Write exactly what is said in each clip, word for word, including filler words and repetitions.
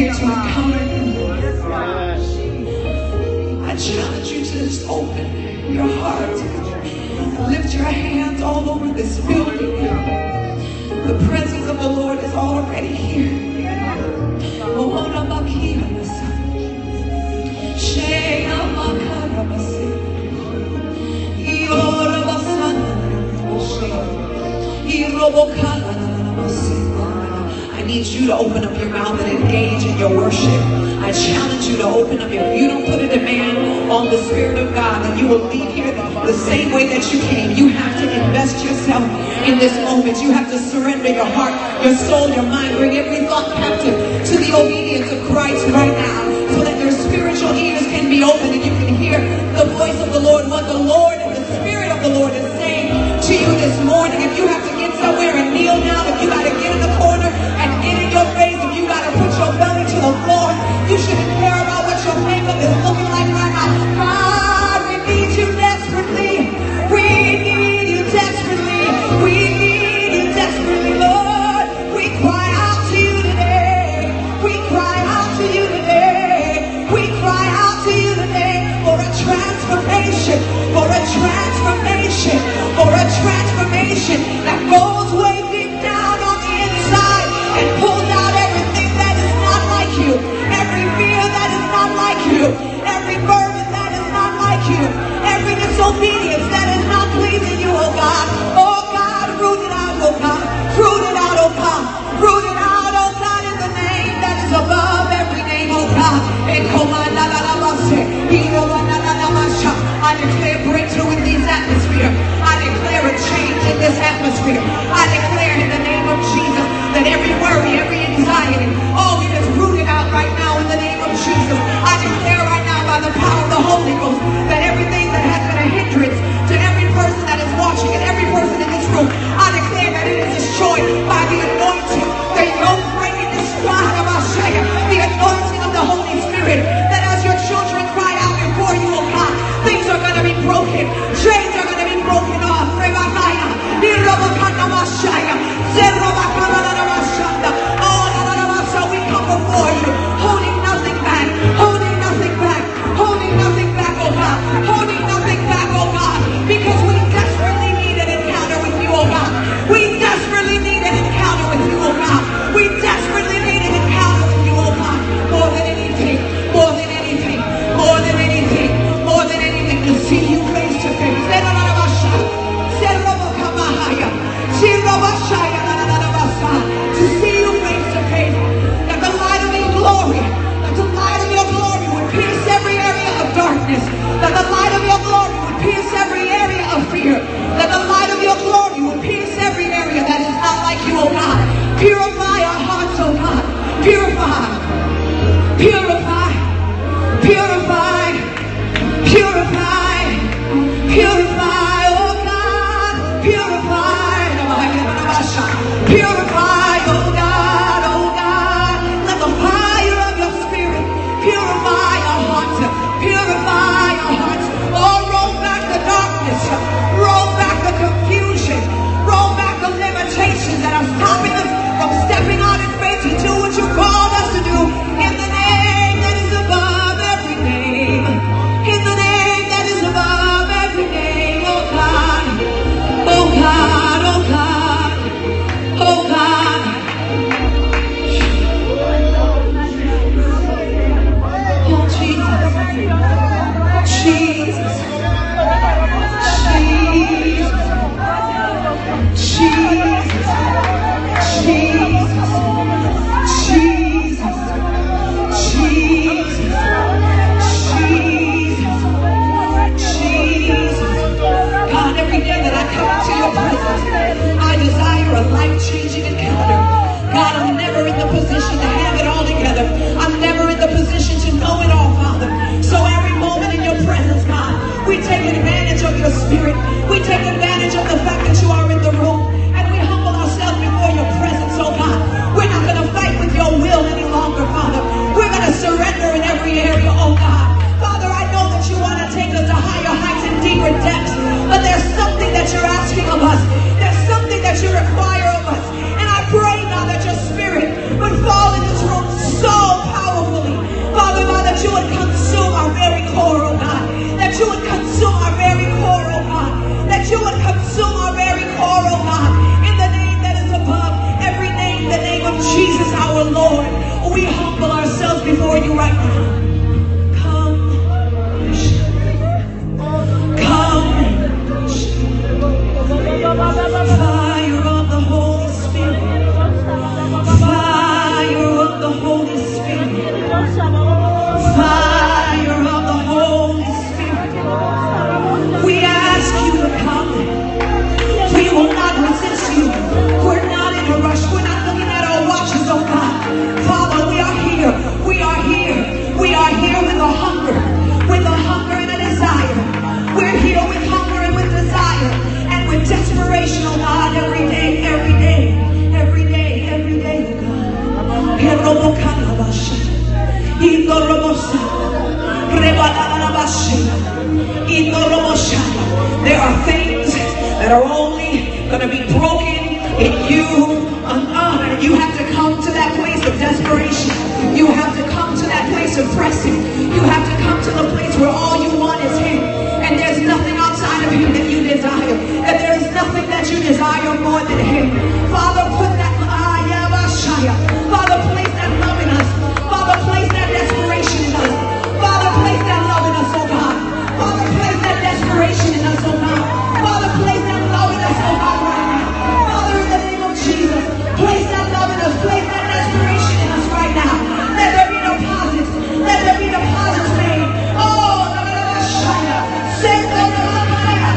here's what's coming. I challenge you to just open your heart and lift your hands all over this building. The presence of the Lord is already here. I need you to open up your mouth and engage in your worship. I challenge you to open up. If you don't put a demand on the Spirit of God, then you will leave here the same way that you came. You have to invest yourself in this moment. You have to surrender your heart, your soul, your mind. Bring every thought captive to the obedience of Christ right now, so that your spiritual ears can be open and you can hear the voice of the Lord, what the Lord and the Spirit of the Lord is saying to you this morning. If you have to get somewhere and kneel down, if you got to get in the corner and get in your face, if you got to put your belly to the floor, you shouldn't care about what your makeup is looking like right now. God, we need you desperately. We need you desperately. We need you desperately, Lord. We cry out to you today. We cry out to you today. We cry out to you today for a transformation, for a transformation, for a transformation that goes way deep down on the inside and pulls out everything that is not like you, every fear that is not like you, every burden that is not like you, every disobedience that is not pleasing you, oh God. Oh God, root it out, oh God. Root it out, oh God. Root it out, oh God, in the name that is above every name, oh God. I declare breakthrough in this atmosphere. I declare a change in this atmosphere. I declare in the name of Jesus that every worry, every anxiety, all it is rooted out right now in the name of Jesus. I declare right now by the power of the Holy Ghost that everything that has been a hindrance to every person that is watching and every person in this room, I declare that it is destroyed by the anointing, the yoke breaking, the spot of Isaiah, the anointing of the Holy Spirit, that as your children cry out before you, O God, things are going to be broken. Chains are going to be broken off. So we come before you, holding nothing back, holding nothing back, holding nothing back, oh God, holding nothing back, oh God, because we desperately need an encounter with you, oh God. We desperately need an encounter with you, oh God. We desperately need an encounter with you, oh God. More than anything, more than anything, more than anything, more than anything, to see you face to face. To see you face to face, that the light of your glory, that the light of your glory would pierce every area of darkness, that the light of your glory would pierce every area of fear, that the light of your glory would pierce every area that is not like you, oh God. Purify our hearts, oh God. Purify, purify, purify, purify, purify, oh God, purify. Purify, oh God, oh God. Let the fire of your Spirit purify our hearts. Purify our hearts. Oh, roll back the darkness. Roll back the confusion. Roll back the limitations that are stopping us from stepping out in faith to do what you called us to do. In the name that is above every name. In the name that is above every name. Oh God. Oh God. Oh God. We take advantage of the fact that you are in the room, and we humble ourselves before your presence, oh God. inspirational, God, every day, every day, every day, every day, oh God. There are things that are only going to be broken in you and honor. You have to come to that place of desperation. You have to come to that place of pressing. You have to come to the place where all you want is Him. And there's nothing outside of Him that you desire. And there is nothing that you desire more than Him. Father, put that, Father, place that love in us. Father, place that desperation in us. Father, place that love in us, oh God. Father, place that desperation in us, oh God. Father, place that love in us, oh God, right now. Father, in the name of Jesus, place that love in us. Place that desperation in us right now. Let there be deposits. Let there be deposits made. Oh, no, no, no, Shia. Send them to the fire.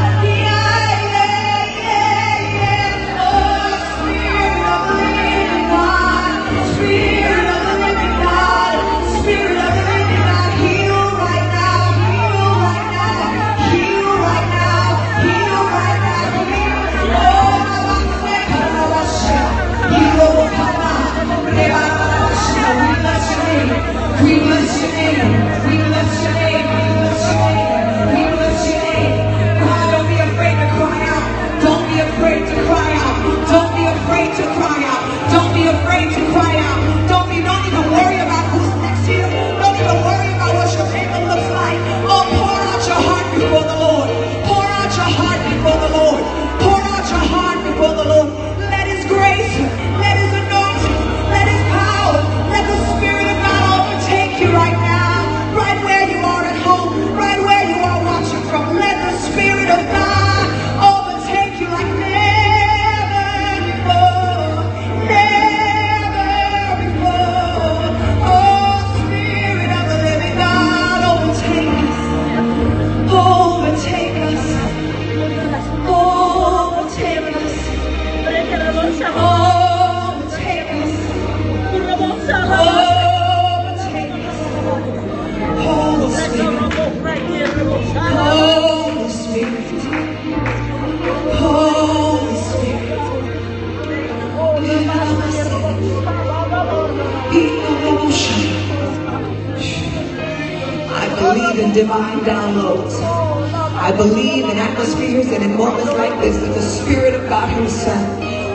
Divine downloads. I believe in atmospheres and in moments like this that the Spirit of God Himself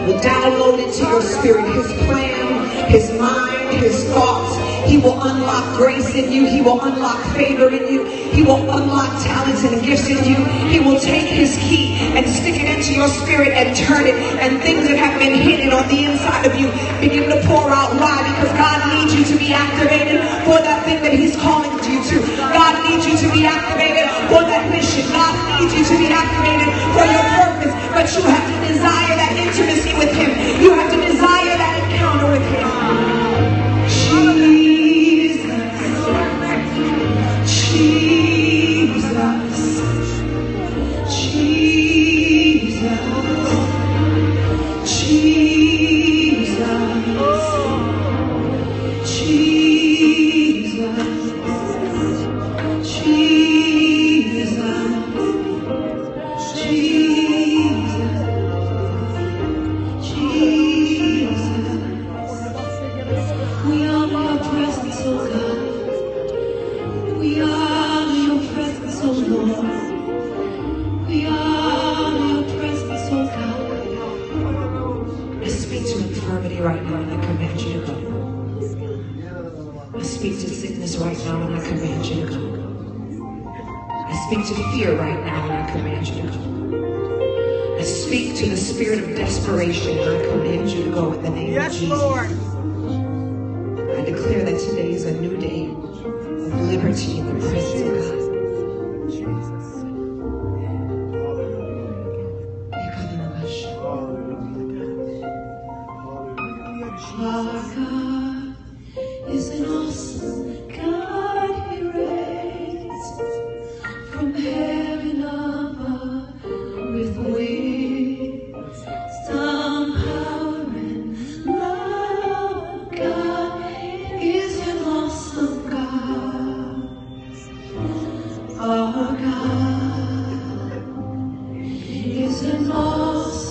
will download into your spirit His plan, His mind, His thoughts. He will unlock grace in you. He will unlock favor in you. He will unlock talents and gifts in you. He will take His key and stick it into your spirit and turn it, and things that have been hidden on the inside of you begin to pour out. Why? Because God needs you to be activated for that thing that He's calling you to. God needs you to be activated for that mission. God needs you to be activated for your purpose. But you have to desire that intimacy with Him. You have to desire that encounter with Him. Jesus. Jesus, Jesus, Jesus, Jesus, Jesus, Jesus, Jesus. We are your presence, oh God. We are your presence, oh Lord. We are your presence, oh God. I speak to infirmity right now and I command you to go. I speak to sickness right now and I command you to go. I speak to fear right now and I command you to go. I speak to the spirit of desperation and I command you to go in the name yes, of Jesus. Lord. I declare that today is a new day. Liberty in the presence of God. Our God is an awesome God. He reigns from heaven above with wisdom, power, and love. God is an awesome God. Our God is an awesome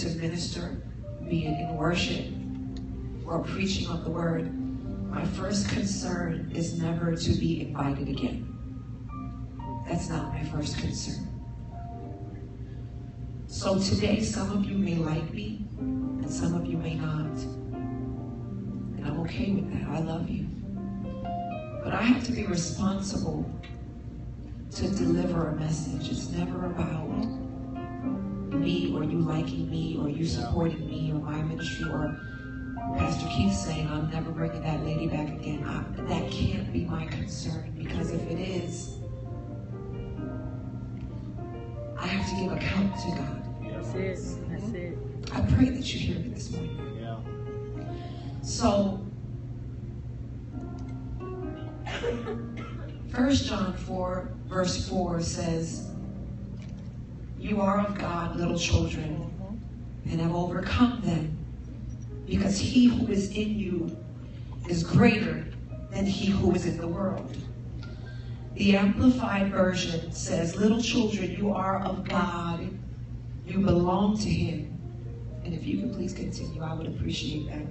To minister, be it in worship or preaching of the word, my first concern is never to be invited again. That's not my first concern. So today, some of you may like me and some of you may not. And I'm okay with that. I love you. But I have to be responsible to deliver a message. It's never about me or you liking me or you supporting me or my ministry or Pastor Keith saying I'm never bringing that lady back again. I, that can't be my concern, because if it is, I have to give account to God. That's it. That's it. I pray that you hear me this morning. Yeah. So, First John four verse four says, "You are of God, little children, and have overcome them, because he who is in you is greater than he who is in the world." The Amplified Version says, "Little children, you are of God, you belong to him." And if you could please continue, I would appreciate that.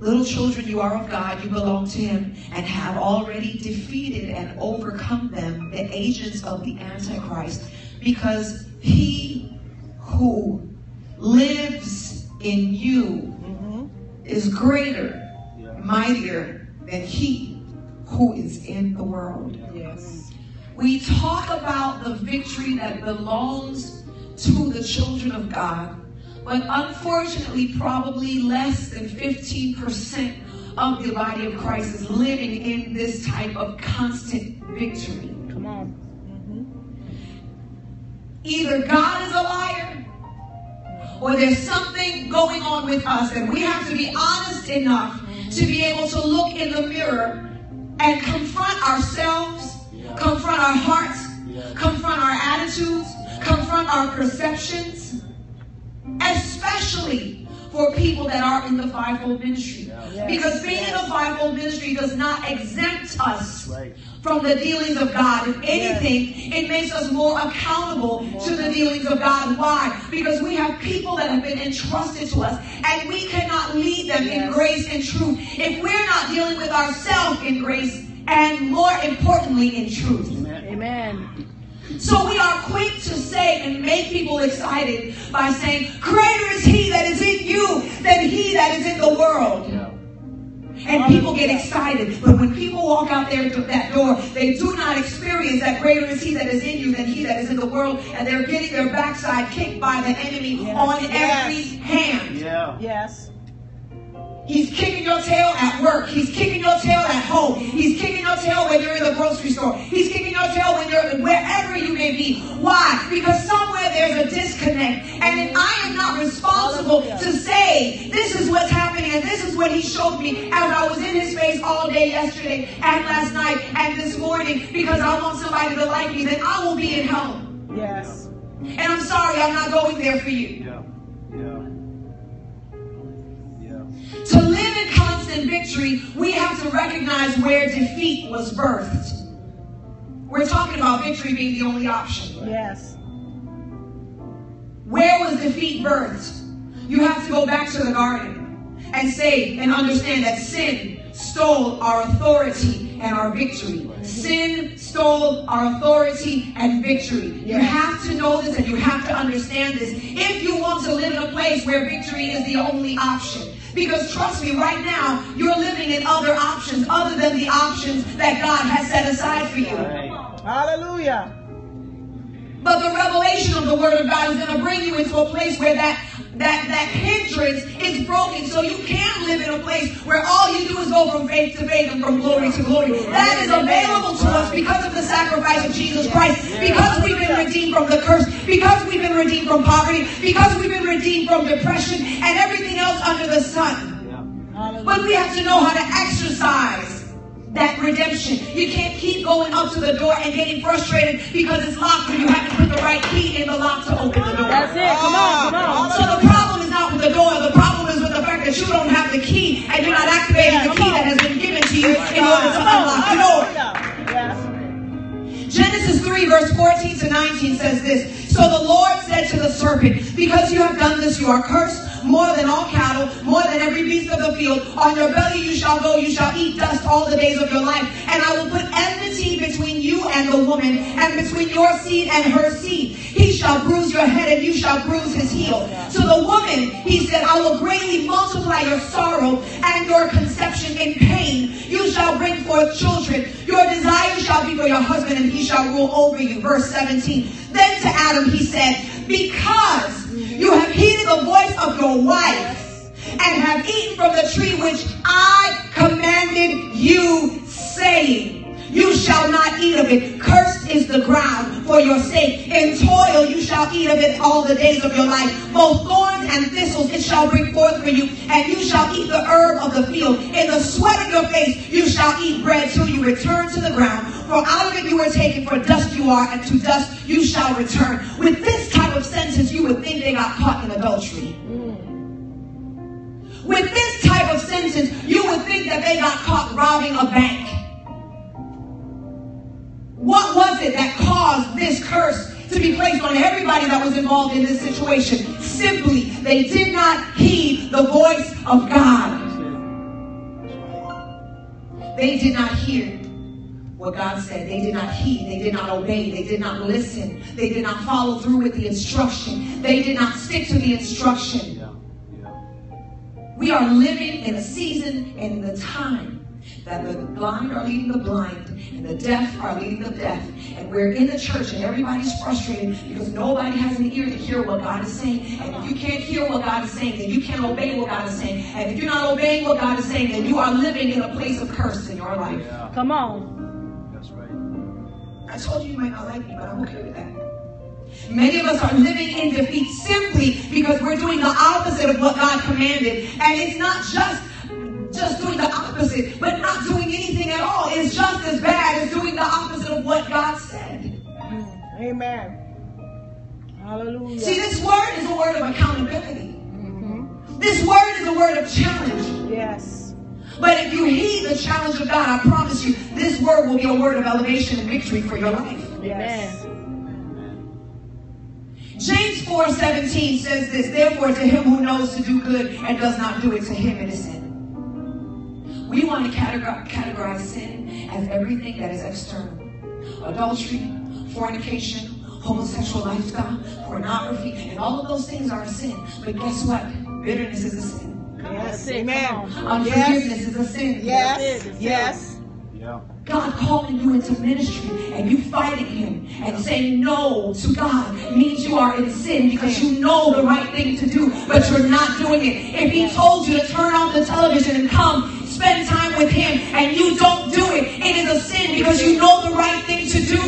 Little children, you are of God, you belong to him, and have already defeated and overcome them, the agents of the Antichrist, because he who lives in you mm-hmm. is greater, yeah. mightier than he who is in the world. Yes. We talk about the victory that belongs to the children of God, but unfortunately, probably less than fifteen percent of the body of Christ is living in this type of constant victory. Come on. Mm-hmm. Either God is a liar, or there's something going on with us, and we have to be honest enough to be able to look in the mirror and confront ourselves, yeah. confront our hearts, yeah. confront our attitudes, yeah. confront our perceptions, especially for people that are in the fivefold ministry. Yeah. Yes. Because being in the fivefold ministry does not exempt us right. from the dealings of God. If anything, yes. it makes us more accountable more to the dealings of God. Why? Because we have people that have been entrusted to us, and we cannot lead them yes. in grace and truth if we're not dealing with ourselves in grace and, more importantly, in truth. Amen. Amen. So we are quick to say and make people excited by saying, greater is he that is in you than he that is in the world. Yeah. And people get excited. But when people walk out there through that door, they do not experience that greater is he that is in you than he that is in the world. And they're getting their backside kicked by the enemy yes. on yes. every hand. Yeah. Yes. He's kicking your tail at work. He's kicking your tail at home. He's kicking your tail when you're in the grocery store. He's kicking your tail when you're wherever you may be. Why? Because somewhere there's a disconnect. And if I am not responsible to say, this is what's happening and this is what he showed me as I was in his face all day yesterday and last night and this morning, because I want somebody to like me, then I will be at home. Yes. And I'm sorry, I'm not going there for you. Yeah. Yeah. To live in constant victory, we have to recognize where defeat was birthed. We're talking about victory being the only option. Yes. Where was defeat birthed? You have to go back to the garden and say and understand that sin stole our authority and our victory. Sin stole our authority and victory. You have to know this and you have to understand this if you want to live in a place where victory is the only option. Because trust me, right now, you're living in other options other than the options that God has set aside for you. Right. Hallelujah. But the revelation of the Word of God is going to bring you into a place where that, that, that hindrance is broken. So you can live in a place where all you do is go from faith to faith and from glory to glory. That is available to us because of the sacrifice of Jesus Christ. Because we've been redeemed from the curse. Because we've been redeemed from poverty. Because we've been redeemed from depression and everything else under the sun. But we have to know how to exercise that redemption. You can't keep going up to the door and getting frustrated because it's locked and you haven't put the right key in the lock to open the door. That's it. Come on, come on. So the problem is not with the door. The problem is with the fact that you don't have the key and you're not activating the key that has been given to you in order to unlock the door. Genesis three verse fourteen to nineteen says this. So the Lord said to the serpent, because you have done this, you are cursed more than all cattle, more than every beast of the field. On your belly you shall go, you shall eat dust all the days of your life. And I will put enmity between you and the woman, and between your seed and her seed. He shall bruise your head, and you shall bruise his heel. So the woman, he said, I will greatly multiply your sorrow and your conception in pain. You shall bring forth children. Your desire shall be for your husband, and he shall rule over you. Verse seventeen. Then to Adam he said, because you have heeded the voice of your wife and have eaten from the tree which I commanded you, saying, you shall not eat of it. Cursed is the ground for your sake. In toil you shall eat of it all the days of your life. Both thorns and thistles it shall bring forth for you, and you shall eat the herb of the field. In the sweat of your face you shall eat bread till you return to the ground. For out of it you were taken, for dust you are, and to dust you shall return. With this type of sentence, you would think they got caught in adultery. Mm. With this type of sentence, you would think that they got caught robbing a bank. What was it that caused this curse to be placed on everybody that was involved in this situation? Simply, they did not heed the voice of God. They did not hear what God said. They did not heed. They did not obey. They did not listen. They did not follow through with the instruction. They did not stick to the instruction. Yeah. Yeah. We are living in a season and in a time that the blind are leading the blind and the deaf are leading the deaf, and we're in the church and everybody's frustrated because nobody has an ear to hear what God is saying. And if you can't hear what God is saying, then you can't obey what God is saying. And if you're not obeying what God is saying, then you are living in a place of curse in your life. Yeah. Come on. That's right. I told you you might not like me, but I'm okay with that. Many of us are living in defeat simply because we're doing the opposite of what God commanded. And it's not just just doing the opposite, but not doing anything at all is just as bad as doing the opposite of what God said. Amen. Hallelujah. See, this word is a word of accountability. Mm-hmm. This word is a word of challenge. Yes. But if you heed the challenge of God, I promise you, this word will be a word of elevation and victory for your life. Yes. Amen. James four seventeen says this: therefore, to him who knows to do good and does not do it, to him it is sin. We want to categorize, categorize sin as everything that is external. Adultery, fornication, homosexual lifestyle, pornography, and all of those things are a sin. But guess what? Bitterness is a sin. Yes, amen. Unforgiveness yes. is a sin. Yes, yes. yes. Yeah. God calling you into ministry and you fighting him and saying no to God means you are in sin because you know the right thing to do, but you're not doing it. If he told you to turn off the television and come spend time with him and you don't do it, it is a sin because you know the right thing to do,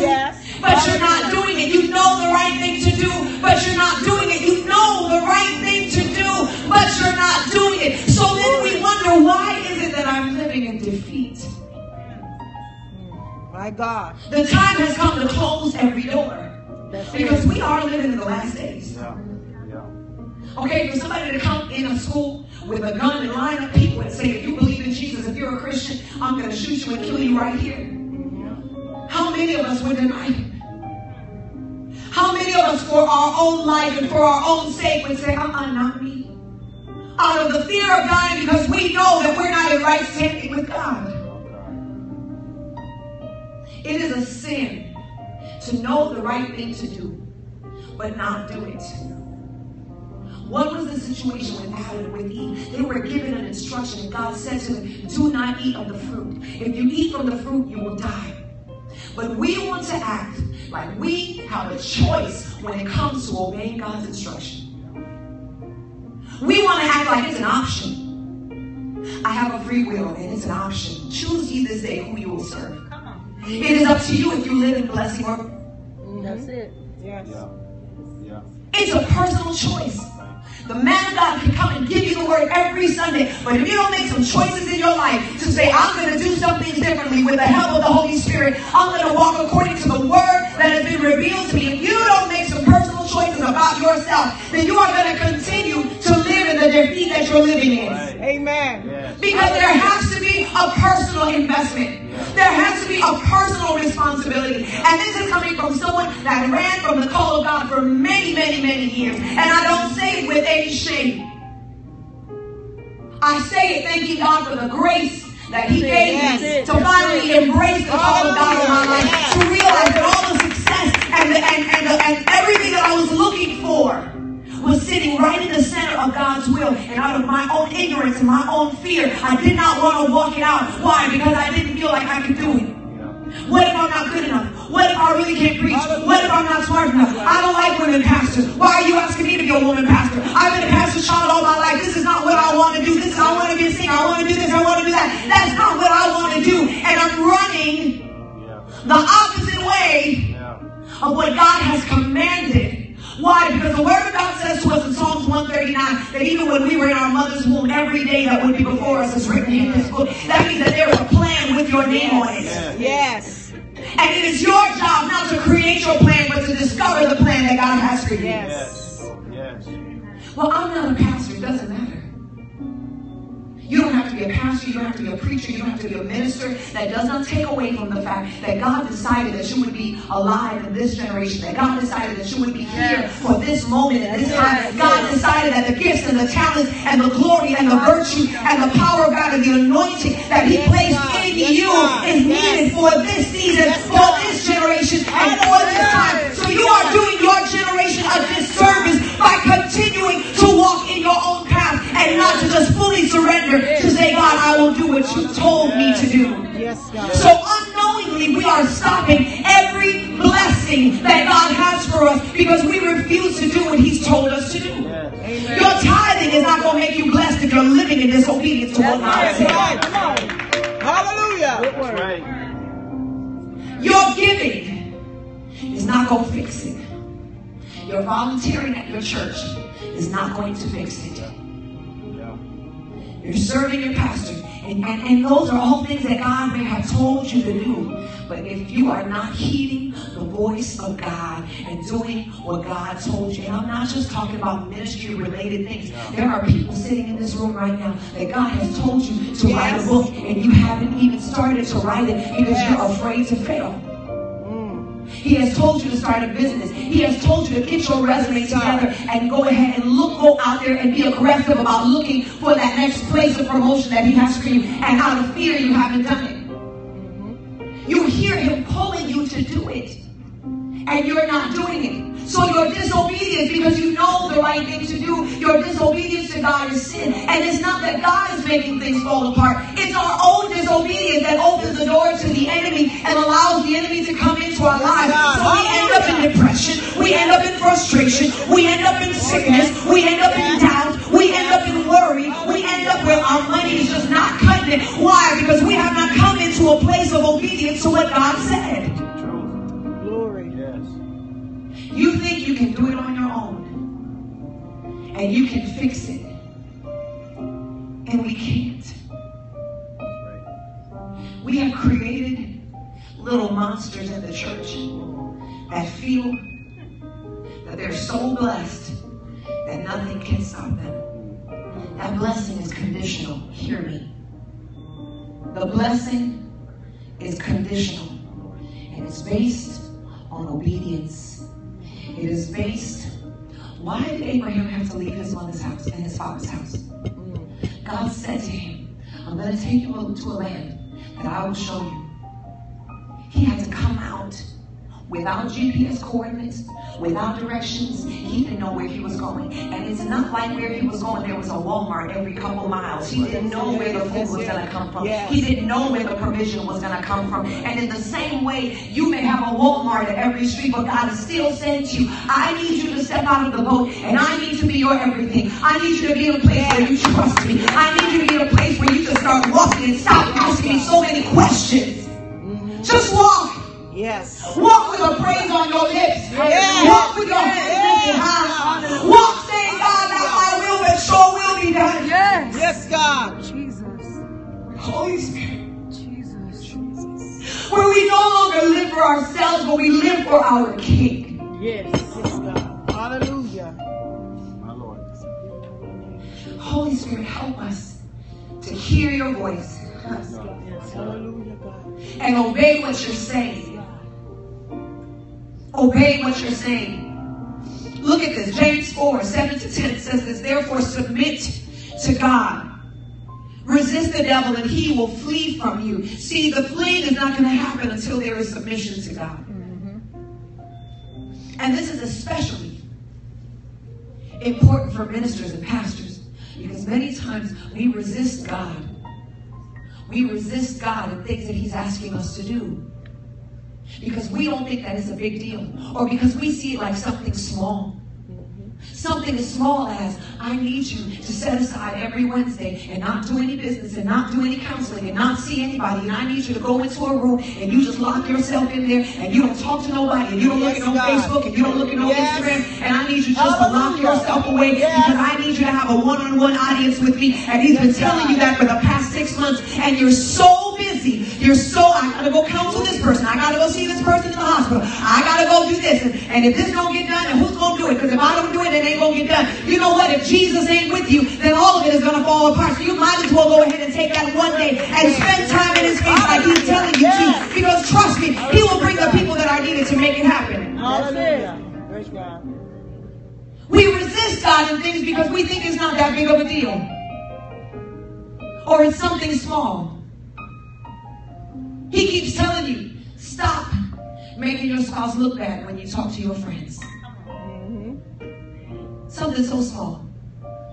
but you're not doing it. You know the right thing to do, but you're not doing it. You know the right thing to do, but you're not doing it. So then we wonder, why is it that I'm living in defeat? My God. The time has come to close every door because we are living in the last days. Yeah. Okay, for somebody to come in a school with a gun and line up people and say, if you believe in Jesus, if you're a Christian, I'm going to shoot you and kill you right here. How many of us would deny it? How many of us for our own life and for our own sake would say, uh-uh, not me? Out of the fear of God, because we know that we're not in right standing with God. It is a sin to know the right thing to do, but not do it. What was the situation with Adam and with Eve? They were given an instruction, and God said to them, do not eat of the fruit. If you eat from the fruit, you will die. But we want to act like we have a choice when it comes to obeying God's instruction. We want to act like it's an option. I have a free will, and it's an option. Choose ye this day who you will serve. It is up to you if you live in blessing or... Mm-hmm. That's it. Yes. Yeah. Yeah. It's a personal choice. The man of God can come and give you the word every Sunday, but if you don't make some choices in your life to say, I'm going to do something differently with the help of the Holy Spirit, I'm going to walk according to the word that has been revealed to me, if you don't make some personal choices about yourself, then you are going to continue to live in the defeat that you're living in. Right. Amen. Yes. Because there has to be a personal investment. There has to be a personal responsibility. And this is coming from someone that ran from the call of God for many, many, many years. And I don't say it with any shame. I say it thanking God for the grace that he gave me to finally embrace the call of God in my life. To realize that all the success and, the, and, and, the, and everything that I was looking for was sitting right in the center of God's will. And out of my own ignorance and my own fear, I did not want to walk it out. Why? Because I didn't feel like I could do it. What if I'm not good enough? What if I really can't preach? What if I'm not smart enough? I don't like women pastors. Why are you asking me to be a woman pastor? I've been a pastor child all my life. This is not what I want to do. This is, I want to be a singer. I want to do this. I want to do that. That's not what I want to do. And I'm running the opposite way of what God has commanded. Why? Because the word of God says to us in Psalms one thirty-nine that even when we were in our mother's womb, every day that would be before us is written in this book. That means that there is a plan with your name on it. Yes. And it is your job not to create your plan, but to discover the plan that God has for you. Yes. Yes. Well, I'm not a pastor. It doesn't matter. You don't have to be a pastor, you don't have to be a preacher, you don't have to be a minister. That does not take away from the fact that God decided that you would be alive in this generation, that God decided that you would be here for this moment and this time. God decided that the gifts and the talents and the glory and the virtue and the power of God and the anointing that he placed in you is needed for this season, for this generation, and for this time. So you are doing your generation a disservice by continuing to walk in your own path and not to just fully surrender to say, God, I will do what you told me to do. So unknowingly, we are stopping every blessing that God has for us because we refuse to do what he's told us to do. Your tithing is not going to make you blessed if you're living in disobedience to what God said. Hallelujah. Right. Your giving is not going to fix it. Your volunteering at your church is not going to fix it. Yeah. You're serving your pastor. And, and, and those are all things that God may have told you to do. But if you are not heeding the voice of God and doing what God told you, and I'm not just talking about ministry-related things. There are people sitting in this room right now that God has told you to yes. write a book, and you haven't even started to write it because yes. you're afraid to fail. Mm. He has told you to start a business. He has told you to get your resume together and go ahead and look, go out there and be aggressive about looking for that next place of promotion that he has for you. And out of fear, you haven't done it. You hear him calling you to do it, and you're not doing it. So your disobedience, because you know the right thing to do, your disobedience to God is sin. And it's not that God is making things fall apart. It's our own disobedience that opens the door to the enemy and allows the enemy to come into our lives. So we end up in depression. We end up in frustration. We end up in sickness. We end up in doubt. We end up in worry. We end up where our money is just not cutting it. Why? Because we have not come into a place of obedience to what God said. Glory. Yes. You think you can do it on your own and you can fix it, and we can't. We have created little monsters in the church that feel that they're so blessed that nothing can stop them. That blessing is conditional. Hear me. The blessing is conditional, and it's based on obedience. It is based. Why did Abraham have to leave his mother's house and his father's house? God said to him, I'm going to take you to a land that I will show you. He had to come out without G P S coordinates, without directions. He didn't know where he was going. And it's not like where he was going, there was a Walmart every couple miles. He didn't know where the food was going to come from. He didn't know where the provision was going to come from. And in the same way, you may have a Walmart at every street, but God is still saying to you, I need you to step out of the boat, and I need to be your everything. I need you to be in a place where you trust me. I need you to be in a place where you can start walking and stop asking me so many questions. Just walk. Yes. Walk with a praise on your lips. Yes. Walk with your hands lifted high. Walk saying, God, not my will, but your will be done. Yes. Yes, God. Jesus. Holy Spirit. Jesus. Jesus. Where we no longer live for ourselves, but we live for our King. Yes. Yes, God. Hallelujah. My Lord. Holy Spirit, help us to hear your voice. Yes, God. Yes, hallelujah, God. And obey what you're saying. Obey what you're saying. Look at this. James four, seven to ten says this. Therefore, submit to God. Resist the devil and he will flee from you. See, the fleeing is not going to happen until there is submission to God. Mm-hmm. And this is especially important for ministers and pastors, because many times we resist God. We resist God in things that he's asking us to do, because we don't think that it's a big deal, or because we see it like something small. Something as small as, I need you to set aside every Wednesday and not do any business and not do any counseling and not see anybody. And I need you to go into a room and you just lock yourself in there and you don't talk to nobody and you don't look at no Facebook and you don't look at no Instagram. And I need you just to lock yourself away, because I need you to have a one-on-one audience with me. And he's been telling you that for the past six months and you're so busy. You're so, I gotta go counsel this person. I gotta go see this person in the hospital. I gotta go do this. And, and if this don't get done, and who's gonna do it? Because if I don't do it, it ain't gonna get done. You know what? If Jesus ain't with you, then all of it is gonna fall apart. So you might as well go ahead and take that one day and spend time in his face like he's telling you to. Because trust me, he will bring the people that are needed to make it happen. We resist God in things because we think it's not that big of a deal, or it's something small. He keeps telling you, stop making your spouse look bad when you talk to your friends. Mm-hmm. Something so small.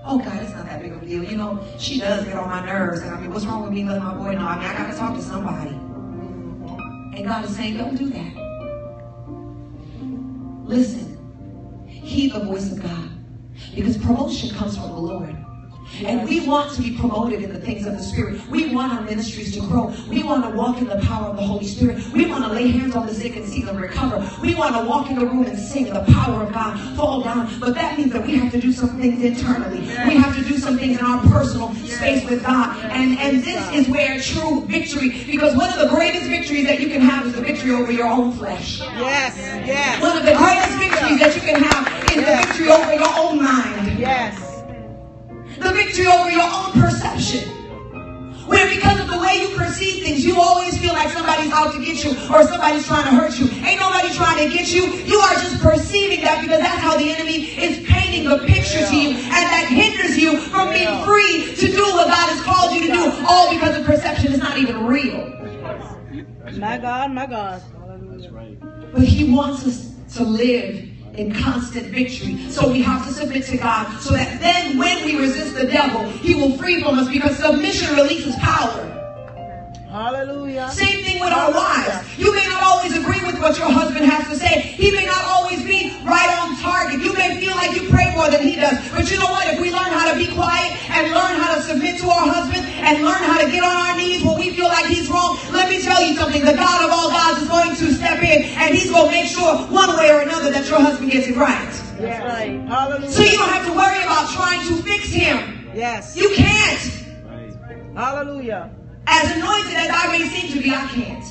Oh, God, it's not that big of a deal. You know, she does get on my nerves. And I mean, what's wrong with me letting my boy know? I mean, I got to talk to somebody. And God is saying, don't do that. Listen. Heed the voice of God. Because promotion comes from the Lord. And we want to be promoted in the things of the Spirit. We want our ministries to grow. We want to walk in the power of the Holy Spirit. We want to lay hands on the sick and see them recover. We want to walk in the room and sing in the power of God, fall down. But that means that we have to do some things internally. We have to do some things in our personal space with God. And, and this is where true victory, because one of the greatest victories that you can have is the victory over your own flesh. Yes, yes. One of the greatest victories that you can have is the victory over your own mind. Yes. The victory over your own perception. Where because of the way you perceive things, you always feel like somebody's out to get you or somebody's trying to hurt you. Ain't nobody trying to get you. You are just perceiving that because that's how the enemy is painting the picture to you. And that hinders you from being free to do what God has called you to do. All because of perception. It's not even real. My God, my God. That's right. But he wants us to live in constant victory. So we have to submit to God so that then when we resist the devil, he will free from us, because submission releases power. Hallelujah. Same thing with our wives. You may not always agree with what your husband has to say. He may not always be right on target. You may feel like you pray more than he does. But you know what? If we learn how to be quiet and learn how to submit to our husband and learn how to get on our knees when we feel like he's wrong, let me tell you something. The God of all gods is going to step in, and he's going to make sure one way or another that your husband gets it right. That's right. Hallelujah. So you don't have to worry about trying to fix him. Yes. You can't. Right. Hallelujah. As anointed as I may seem to be, I can't.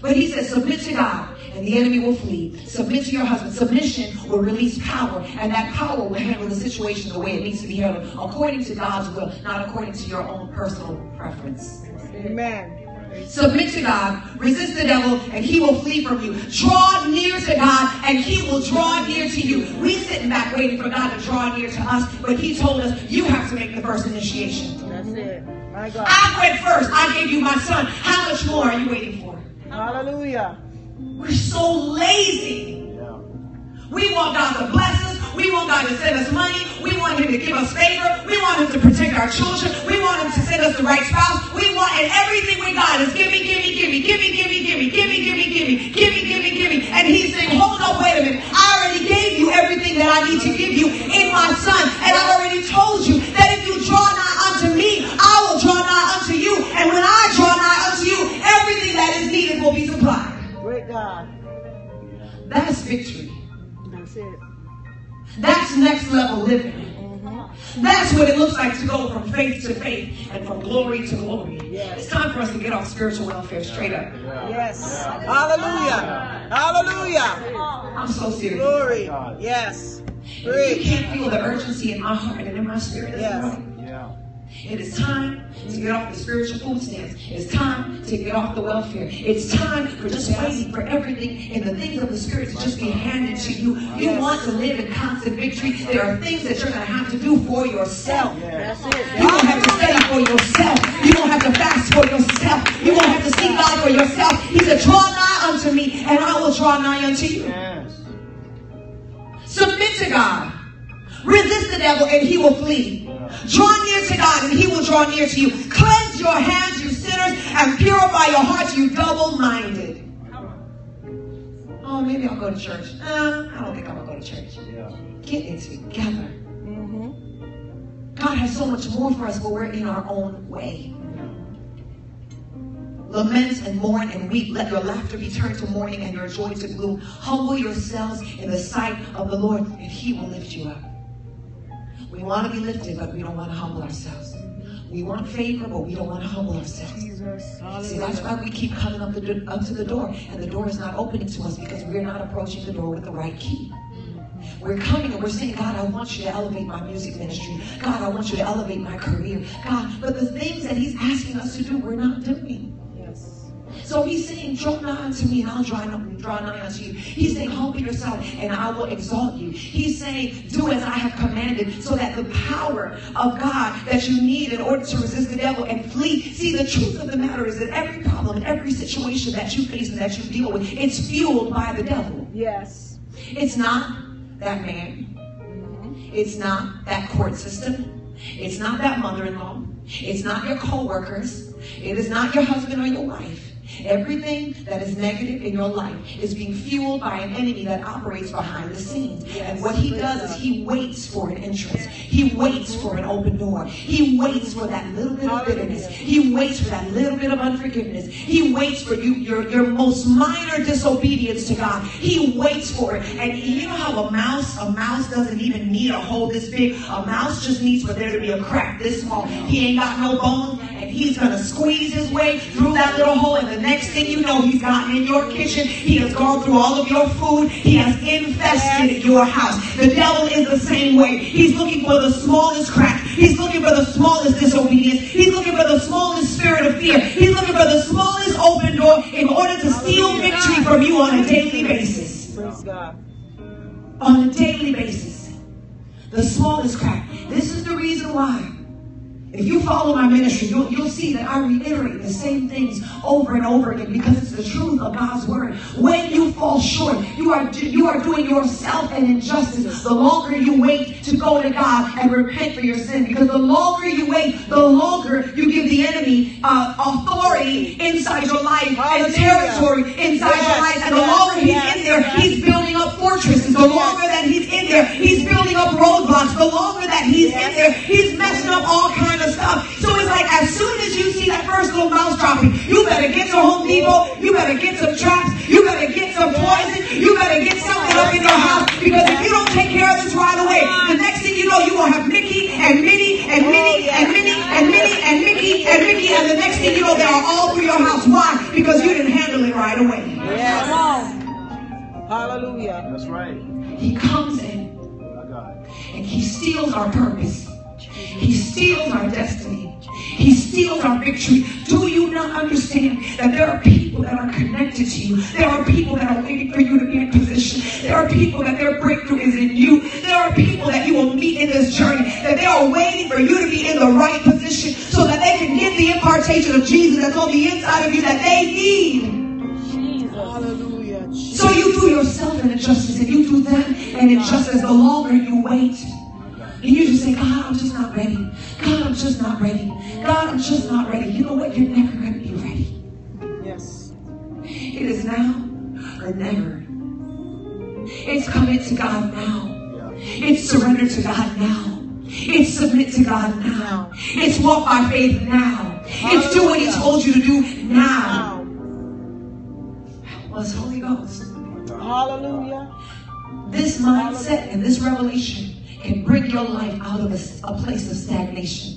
But he says, submit to God, and the enemy will flee. Submit to your husband. Submission will release power, and that power will handle the situation the way it needs to be handled, according to God's will, not according to your own personal preference. Amen. Submit to God, resist the devil, and he will flee from you. Draw near to God, and he will draw near to you. We're sitting back waiting for God to draw near to us, but he told us, you have to make the first initiation. That's it. My God. I went first. I gave you my son. How much more are you waiting for? Hallelujah. We're so lazy. Yeah. We want God to bless us. We want God to send us money. We want him to give us favor. We want him to protect our children. We want him to send us the right spouse. We want, and everything we got is gimme, gimme, gimme, gimme, gimme, gimme, gimme, gimme, gimme, gimme, gimme, gimme. And he's saying, hold up, wait a minute. I already gave you everything that I need to give you in my son. And I've already told you that if you draw nigh unto me, I will draw nigh unto you. And when I draw nigh unto you, everything that is needed will be supplied. Great God. That's victory. That's it. That's next level living. Mm-hmm. That's what it looks like to go from faith to faith and from glory to glory. Yes. It's time for us to get off spiritual welfare straight up. Yeah. Yes. Yeah. Hallelujah. Hallelujah. Hallelujah. I'm so serious. Glory. Yes. If you can't feel the urgency in my heart and in my spirit. Yes. It is time to get off the spiritual food stamps. It's time to get off the welfare. It's time for just waiting for everything and the things of the Spirit to just be handed to you. You want to live in constant victory. There are things that you're going to have to do for yourself. You don't have to study for yourself. You don't have to fast for yourself. You won't have to seek God for yourself. He said, draw nigh unto me, and I will draw nigh unto you. Submit to God. Resist the devil, and he will flee. Draw near to God, and he will draw near to you. Cleanse your hands, you sinners, and purify your hearts, you double-minded. Oh, maybe I'll go to church. Uh, I don't think I'm going to go to church. Get it together. Mm-hmm. God has so much more for us, but we're in our own way. Lament and mourn and weep. Let your laughter be turned to mourning and your joy to gloom. Humble yourselves in the sight of the Lord, and he will lift you up. We want to be lifted, but we don't want to humble ourselves. We want favor, but we don't want to humble ourselves. Jesus. See, that's why we keep coming up, the, up to the door, and the door is not opening to us because we're not approaching the door with the right key. We're coming and we're saying, God, I want you to elevate my music ministry. God, I want you to elevate my career. God, but the things that he's asking us to do, we're not doing. So he's saying, draw nigh unto me, and I'll draw nigh unto you. He's saying, humble yourself, and I will exalt you. He's saying, do as I have commanded, so that the power of God that you need in order to resist the devil and flee. See, the truth of the matter is that every power struggle and every situation that you face and that you deal with, it's fueled by the devil. Yes. It's not that man. Mm-hmm. It's not that court system. It's not that mother-in-law. It's not your co-workers. It is not your husband or your wife. Everything that is negative in your life is being fueled by an enemy that operates behind the scenes. Yes, and what he does is he waits for an entrance. He waits for an open door. He waits for that little bit of bitterness. He waits for that little bit of unforgiveness. He waits for you, your, your most minor disobedience to God. He waits for it. And you know how a mouse, a mouse doesn't even need a hole this big. A mouse just needs for there to be a crack this small. He ain't got no bone. He's going to squeeze his way through that little hole, and the next thing you know, he's gotten in your kitchen. He has gone through all of your food. He has infested your house. The devil is the same way. He's looking for the smallest crack. He's looking for the smallest disobedience. He's looking for the smallest spirit of fear. He's looking for the smallest open door in order to steal victory from you on a daily basis. Praise God. On a daily basis. The smallest crack. This is the reason why. If you follow my ministry, you'll, you'll see that I reiterate the same things over and over again because it's the truth of God's word. When you fall short, you are, you are doing yourself an injustice the longer you wait to go to God and repent for your sin. Because the longer you wait, the longer you give the enemy uh, authority inside your life and territory inside yes, your life. And the longer yes, he's in there, yes. he's building up fortresses. The longer that he's in there, he's building up roadblocks. The longer that he's yes. in there, he's messing up all kinds of stuff. So it's like as soon as you see that first little mouse dropping, you better get to Home Depot, you better get some traps, you better get some poison, you better get something up in your house, because if you don't take care of this right away, the next thing you know, you will have Mickey and Minnie and Minnie and Minnie and Minnie and Mickey and Mickey, and the next thing you know, they are all through your house. Why? Because you didn't handle it right away. Yes. Hallelujah. That's right. He comes in and he steals our purpose. He steals our destiny. He steals our victory. Do you not understand that there are people that are connected to you? There are people that are waiting for you to be in position. There are people that their breakthrough is in you. There are people that you will meet in this journey, that they are waiting for you to be in the right position so that they can get the impartation of Jesus that's on the inside of you that they need. Jesus. Hallelujah. Jesus. So you do yourself an injustice, and you do them an injustice the longer you wait. And you just say, God, I'm just not ready. God, I'm just not ready. God, I'm just not ready. You know what? You're never going to be ready. Yes. It is now or never. It's commit to God now. It's surrender to God now. It's submit to God now. It's walk by faith now. It's do what He told you to do now. Let's Holy Ghost. Hallelujah. This mindset and this revelation can bring your life out of a, a place of stagnation.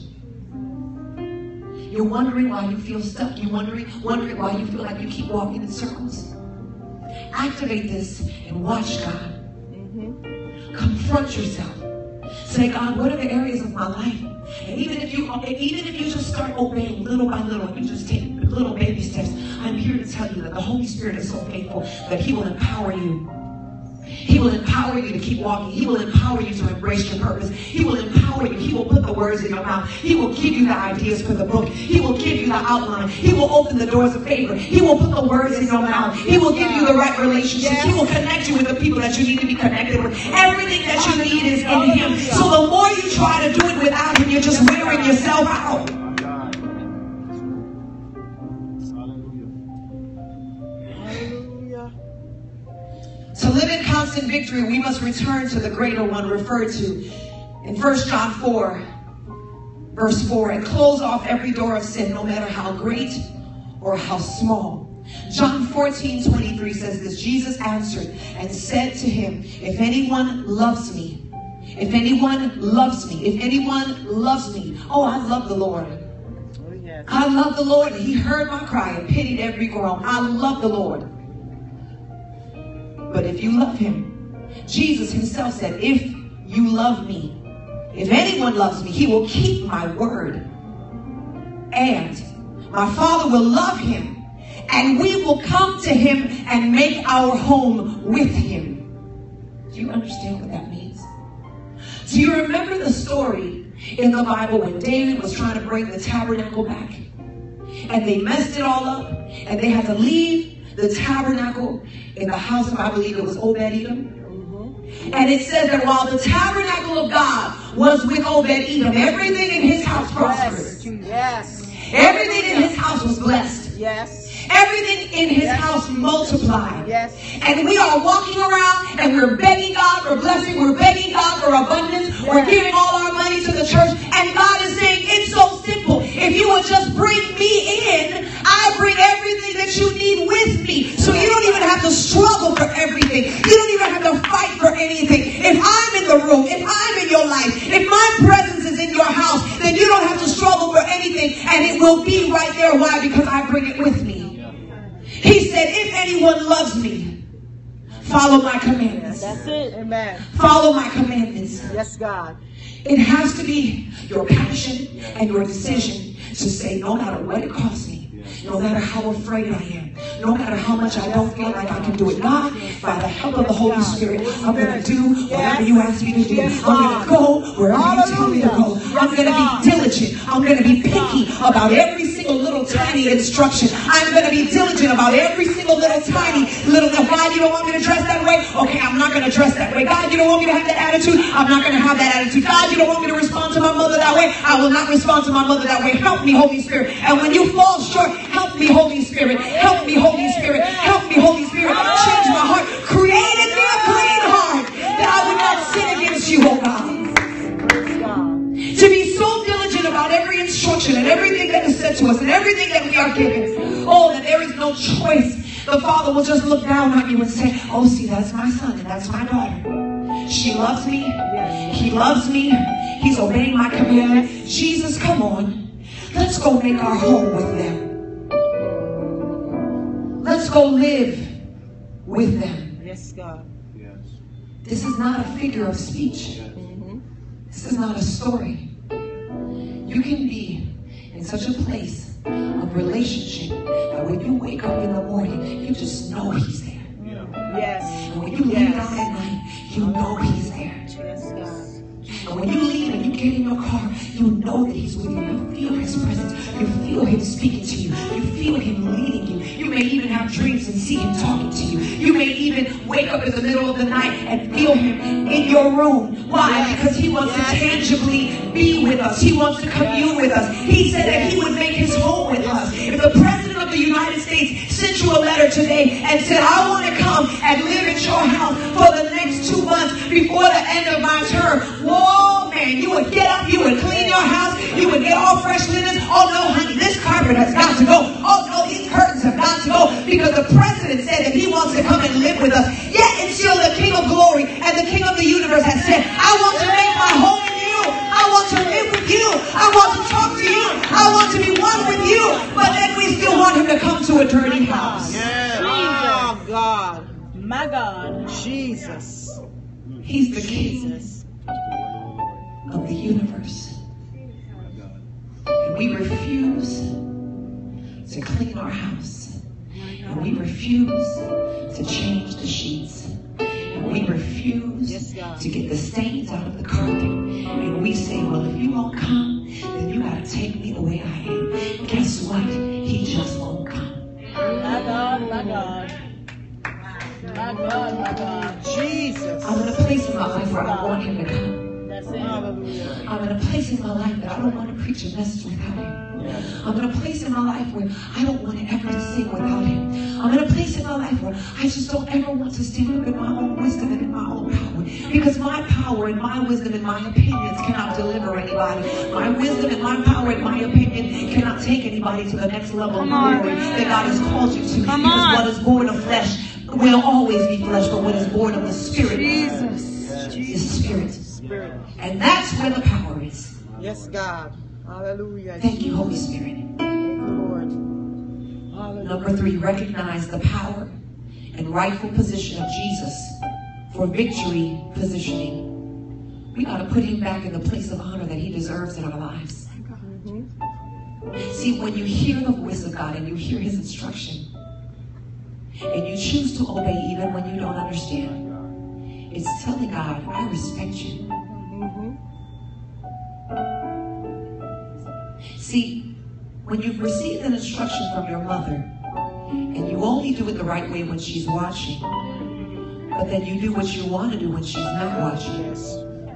You're wondering why you feel stuck. You're wondering, wondering why you feel like you keep walking in circles. Activate this and watch God. Mm-hmm. Confront yourself. Say, God, what are the areas of my life? And even if you, even if you just start obeying little by little, and you just take little baby steps, I'm here to tell you that the Holy Spirit is so faithful that He will empower you. He will empower you to keep walking. He will empower you to embrace your purpose. He will empower you. He will put the words in your mouth. He will give you the ideas for the book. He will give you the outline. He will open the doors of favor. He will put the words in your mouth. He will give you the right relationships. He will connect you with the people that you need to be connected with. Everything that you need is in Him. So the more you try to do it without Him, you're just wearing yourself out. To live in constant victory, we must return to the greater one referred to in First John four, verse four, and close off every door of sin, no matter how great or how small. John fourteen twenty-three says this, Jesus answered and said to him, if anyone loves me, if anyone loves me, if anyone loves me, oh, I love the Lord. I love the Lord. He heard my cry and pitied every groan. I love the Lord. But if you love him, Jesus himself said, if you love me, if anyone loves me, he will keep my word. And my Father will love him, and we will come to him and make our home with him. Do you understand what that means? Do you remember the story in the Bible when David was trying to bring the tabernacle back? and they messed it all up, and they had to leave the tabernacle in the house of, I believe it was Obed-Edom. Mm-hmm. And it says that while the tabernacle of God was with Obed-Edom, everything in his house prospered. Yes. Everything in his house was blessed. Yes. Everything in his yes. house multiplied. Yes. And we are walking around and we're begging God for blessing. We're begging God for abundance. Yes. We're giving all our money to the church. And God is saying, it's so simple. If you would just bring me in, I bring everything that you need with me. So you don't even have to struggle for everything. You don't even have to fight for anything. If I'm in the room, if I'm in your life, if my presence is in your house, then you don't have to struggle for anything. And it will be right there. Why? Because I bring it with me. He said, if anyone loves me, follow my commandments. That's it. Amen. Follow my commandments. Yes, God. It has to be your passion and your decision to say, no matter what it costs me, no matter how afraid I am, no matter how much I don't feel like I can do it, God, by the help of the Holy Spirit, I'm going to do whatever you ask me to do. I'm going to go wherever you tell me to go. I'm going to be diligent. I'm going to be picky about every single little tiny instruction. I'm going to be diligent about every single little tiny little, God, you don't want me to dress that way? Okay, I'm not going to dress that way. God, you don't want me to have that attitude? I'm not going to have that attitude. God, you don't want me to respond to my mother that way? I will not respond to my mother that way. Help me, Holy Spirit. And when you fall short, help me, Holy Spirit. Help me, Holy Spirit. Help me, Holy Spirit. Change my heart. Create in me a clean heart that I would not sin against you, oh God. To be so diligent about every instruction and everything that is said to us and everything that we are given. Oh, that there is no choice. The Father will just look down on you and say, oh, see, that's my son and that's my daughter. She loves me. He loves me. He's obeying my command. Jesus, come on. Let's go make our home with them. Let's go live with them. Yes, God. Yes. This is not a figure of speech. Yes. Mm-hmm. This is not a story. You can be in such a place of relationship that when you wake up in the morning, you just know He's there. Yeah. Yes. And when you yes. leave out at night, you know He's there. Yes, God. And when you leave and you get in your car, you know that He's with you. You feel His presence. You feel Him speaking to you. You feel Him leading you. You may even have dreams and see Him talking to you. You may even wake up in the middle of the night and feel Him in your room. Why? Because He wants yes. to tangibly be with us. He wants to commune with us. He said that He would make His home with us. If the President of the United States sent you a letter today and said, I want to come and live at your house for the next two months before the end of my term, whoa, man, you would get up, you would clean your house, you would get all fresh linens. Oh, no, honey, this carpet has got to go. Oh, no, these curtains have got to go, because the President said that He wants to come and live with us. Yet and still the King of glory and the King of the universe has said, I want to make my home in you. I want to live with you. I want to talk to you. I want to be one with you. But then we still want Him to come to a dirty house. Yeah. Oh, God. My God. Jesus. He's the Jesus. King of the universe. And we refuse to clean our house. And we refuse to change the sheets. And we refuse yes, to get the stains out of the carpet. And we say, well, if you won't come, then you got to take me the way I am. Guess what? He just won't come. My God, my God. My God, my God. Jesus. I'm in a place in my life where I want Him to come. I'm in a place in my life that I don't want to preach a message without Him. I'm in a place in my life where I don't want to ever sing without Him. I'm in a place in my life where I just don't ever want to stand up in my own wisdom and in my own power. Because my power and my wisdom and my opinions cannot deliver anybody. My wisdom and my power and my opinion cannot take anybody to the next level of glory that God has called you to. Because what is born of flesh will always be flesh, but what is born of the Spirit is Spirit. And that's where the power is. Yes, God. Hallelujah. Thank you, Holy Spirit. Lord. Hallelujah. Number three, recognize the power and rightful position of Jesus for victory positioning. We got to put Him back in the place of honor that He deserves in our lives. Mm-hmm. See, when you hear the voice of God and you hear His instruction and you choose to obey even when you don't understand, it's telling God, I respect you. Mm-hmm. See, When you've received an instruction from your mother, and you only do it the right way when she's watching, but then you do what you want to do when she's not watching,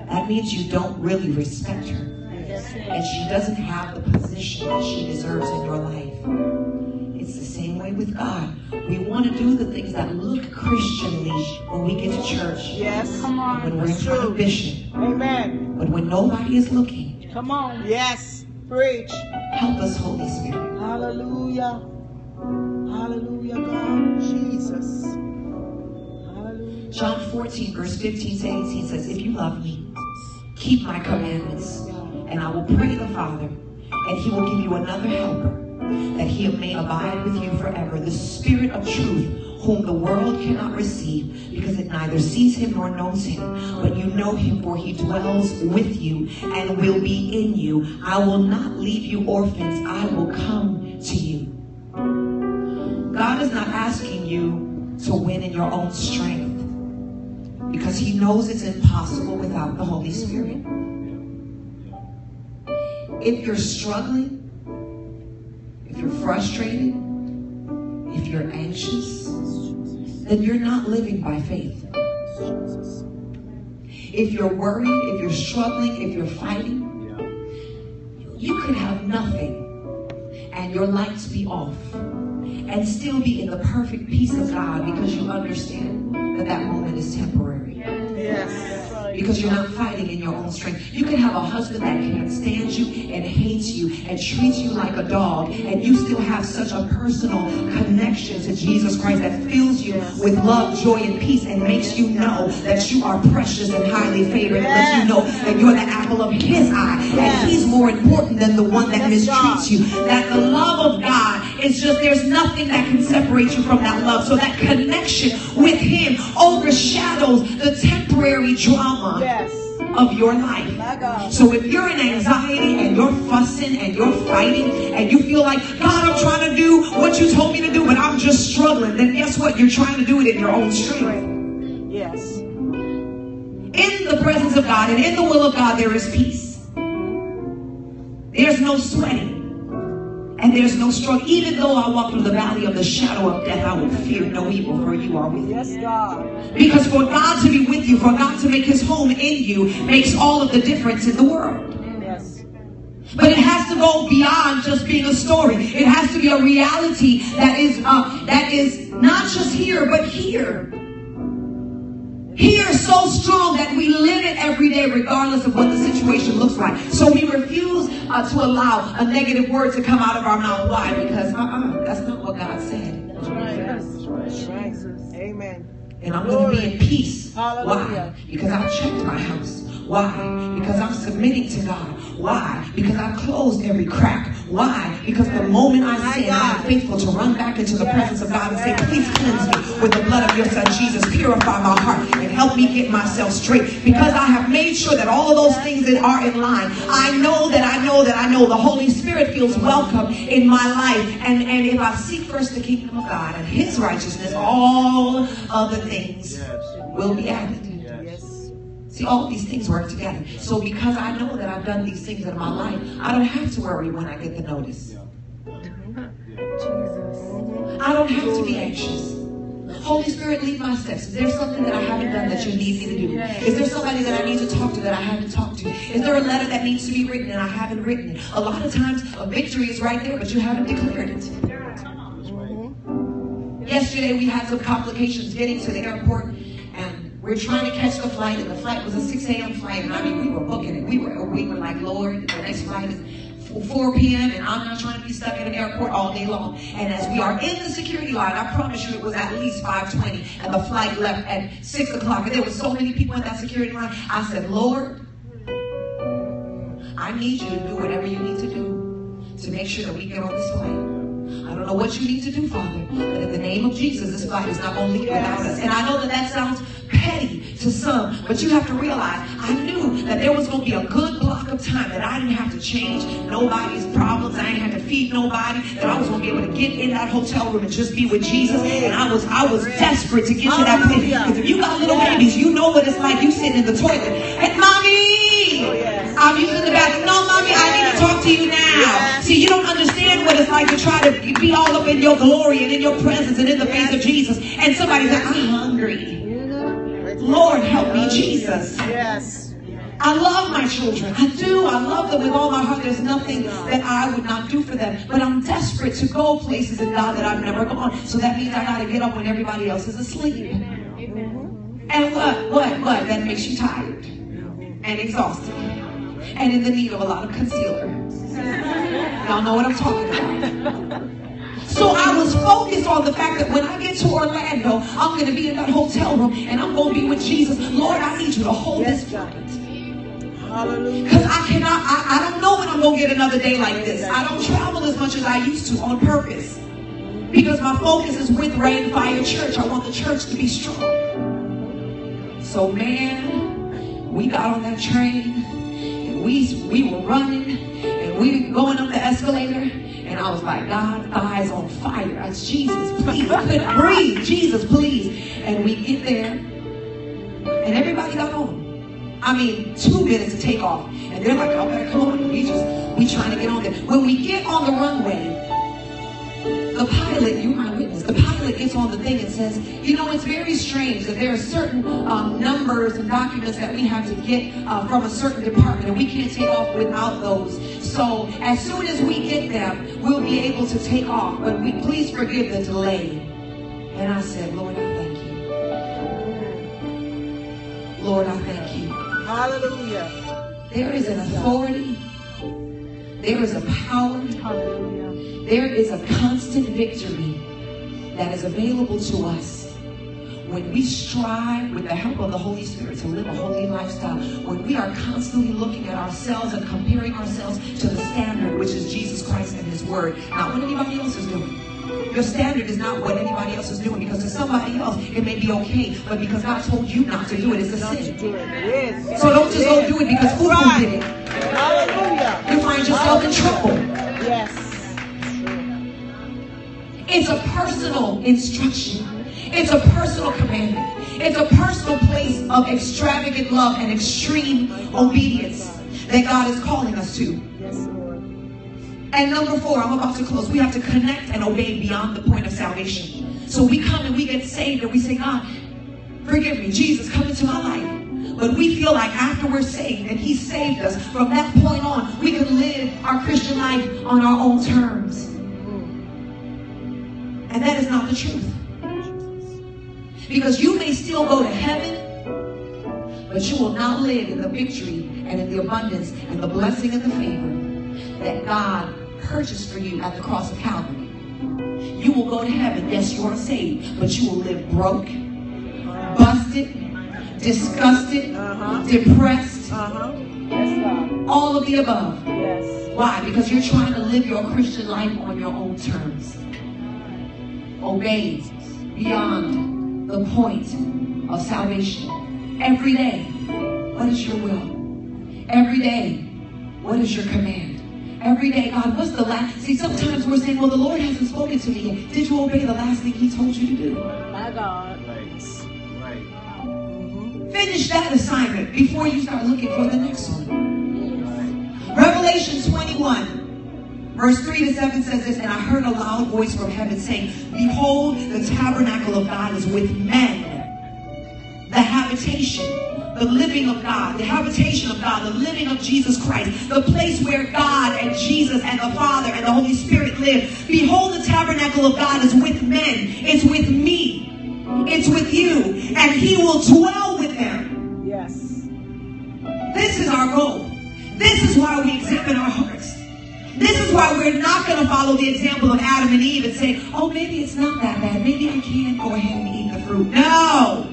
that means you don't really respect her. And she doesn't have the position that she deserves in your life. It's the same way with God. We want to do the things that look Christianly when we get to church. Yes, come on. When we're in front of Bishop. Amen. But when nobody is looking. Come on. Yes. Preach. Help us, Holy Spirit. Hallelujah. Hallelujah, God. Jesus. Hallelujah. John fourteen, verse fifteen to eighteen says, "If you love me, keep my commandments, and I will pray the Father, and he will give you another helper, that he may abide with you forever, the Spirit of truth, whom the world cannot receive, because it neither sees him nor knows him. But you know him, for he dwells with you and will be in you. I will not leave you orphans. I will come to you." God is not asking you to win in your own strength, because he knows it's impossible without the Holy Spirit. If you're struggling, if you're frustrated, if you're anxious, then you're not living by faith. If you're worried, if you're struggling, if you're fighting, you could have nothing and your lights be off and still be in the perfect peace of God, because you understand that that moment is temporary. Yes. Because you're not fighting in your own strength. You can have a husband that can't stand you and hates you and treats you like a dog, and you still have such a personal connection to Jesus Christ that fills you with love, joy, and peace, and makes you know that you are precious and highly favored, and lets you know that you're the apple of his eye, and he's more important than the one that mistreats you. That the love of God is just, there's nothing that can separate you from that love. So that connection with him overshadows the temporary drama Yes. of your life. So if you're in anxiety and you're fussing and you're fighting and you feel like, God, I'm trying to do what you told me to do, but I'm just struggling, then guess what? You're trying to do it in your own strength. Yes. In the presence of God and in the will of God, there is peace. There's no sweating and there's no struggle. Even though I walk through the valley of the shadow of death, I will fear no evil, for you are with me. Yes, God. Because for God to be with you, for God to make his home in you, makes all of the difference in the world. Yes. But it has to go beyond just being a story. It has to be a reality that is uh, that is not just here, but here. Here is so strong that we live it every day regardless of what the situation looks like. So we refuse uh, to allow a negative word to come out of our mouth. Why? Because uh-uh, that's not what God said. That's right. That's right. That's right. Amen. And I'm going to be in peace. Hallelujah. Why? Because I've checked my house. Why? Because I'm submitting to God. Why? Because I've closed every crack. Why? Because the moment I sin, I'm faithful to run back into the presence of God and say, please cleanse me with the blood of your son Jesus. Purify my heart and help me get myself straight. Because I have made sure that all of those things that are in line, I know that I know that I know the Holy Spirit feels welcome in my life. And, and if I seek first the kingdom of God and his righteousness, all other things will be added. See, all these things work together. So because I know that I've done these things in my life, I don't have to worry when I get the notice. Jesus. I don't have to be anxious. Holy Spirit, lead my steps. Is there something that I haven't done that you need me to do? Is there somebody that I need to talk to that I haven't talked to? Is there a letter that needs to be written and I haven't written it? A lot of times, a victory is right there, but you haven't declared it. Yesterday, we had some complications getting to the airport. We're trying to catch the flight, and the flight was a six a m flight, and I mean, we were booking it. We were, we were like, Lord, the next flight is four p m, and I'm not trying to be stuck in an airport all day long. And as we are in the security line, I promise you it was at least five twenty, and the flight left at six o'clock, and there were so many people in that security line. I said, Lord, I need you to do whatever you need to do to make sure that we get on this plane. I don't know what you need to do, Father, but in the name of Jesus, this flight is not going to leave without us. And I know that that sounds petty to some, but you have to realize I knew that there was going to be a good block of time that I didn't have to change nobody's problems. I didn't have to feed nobody. That I was going to be able to get in that hotel room and just be with Jesus. And I was I was desperate to get to that place. Because if you got little babies, you know what it's like. You sitting in the toilet and mommy, I'm using the bathroom. No, mommy, I need to talk to you now. See, you don't understand. what it's like to try to be all up in your glory and in your presence and in the face of Jesus. And somebody's like, I'm hungry. Lord, help me, Jesus. Yes. I love my children. I do. I love them with all my heart. There's nothing that I would not do for them. But I'm desperate to go places in God that I've never gone. So that means I got to get up when everybody else is asleep. And what, what, what? That makes you tired and exhausted and in the need of a lot of concealer. Y'all know what I'm talking about. So I was focused on the fact that when I get to Orlando, I'm going to be in that hotel room and I'm going to be with Jesus. Lord, I need you to hold yes, this joint. Because I cannot, I, I don't know when I'm going to get another day like this. I don't travel as much as I used to on purpose. Because my focus is with RainFire Church. I want the church to be strong. So man, we got on that train and we, we were running and we were going up the escalator. And I was like, God, thighs on fire. I said, Jesus, please. I couldn't breathe. Jesus, please. And we get there. And everybody got on. I mean, two minutes to take off. And they're like, oh, better come on. We just, we trying to get on there. When we get on the runway, the pilot, you're my witness, the pilot gets on the thing and says, you know, it's very strange that there are certain um, numbers and documents that we have to get uh, from a certain department. And we can't take off without those. So as soon as we get them, we'll be able to take off. But we please forgive the delay. And I said, Lord, I thank you. Lord, I thank you. Hallelujah. There is an authority. There is a power. Hallelujah. There is a constant victory that is available to us when we strive with the help of the Holy Spirit to live a holy lifestyle, when we are constantly looking at ourselves and comparing ourselves to the standard, which is Jesus Christ and His Word, not what anybody else is doing. Your standard is not what anybody else is doing, because to somebody else, it may be okay, but because God told you not to do it, it's a sin. So don't just go do it because who did it. Hallelujah. You find yourself in trouble. Yes. It's a personal instruction. It's a personal commandment. It's a personal place of extravagant love and extreme obedience that God is calling us to. And number four, I'm about to close. We have to connect and obey beyond the point of salvation. So we come and we get saved and we say, God, forgive me, Jesus, come into my life. But we feel like after we're saved and He saved us, from that point on, we can live our Christian life on our own terms. And that is not the truth. Because you may still go to heaven, but you will not live in the victory and in the abundance and the blessing and the favor that God purchased for you at the cross of Calvary. You will go to heaven, yes, you are saved, but you will live broke, busted, disgusted, uh-huh. depressed, uh-huh. yes, God. All of the above. Yes. Why? Because you're trying to live your Christian life on your own terms. Obey beyond the point of salvation. Every day, what is your will? Every day, what is your command? Every day, God, what's the last? See, sometimes we're saying, well, the Lord hasn't spoken to me yet. Did you obey the last thing He told you to do? My God. Right. Right. Mm-hmm. Finish that assignment before you start looking for the next one. Right. Revelation twenty-one. Verse three to seven says this, and I heard a loud voice from heaven saying, behold, the tabernacle of God is with men. The habitation, the living of God, the habitation of God, the living of Jesus Christ, the place where God and Jesus and the Father and the Holy Spirit live. Behold, the tabernacle of God is with men. It's with me. It's with you. And He will dwell with them. Yes. This is our goal. This is why we examine our hearts. This is why we're not going to follow the example of Adam and Eve and say, oh, maybe it's not that bad. Maybe I can go ahead and eat the fruit. No.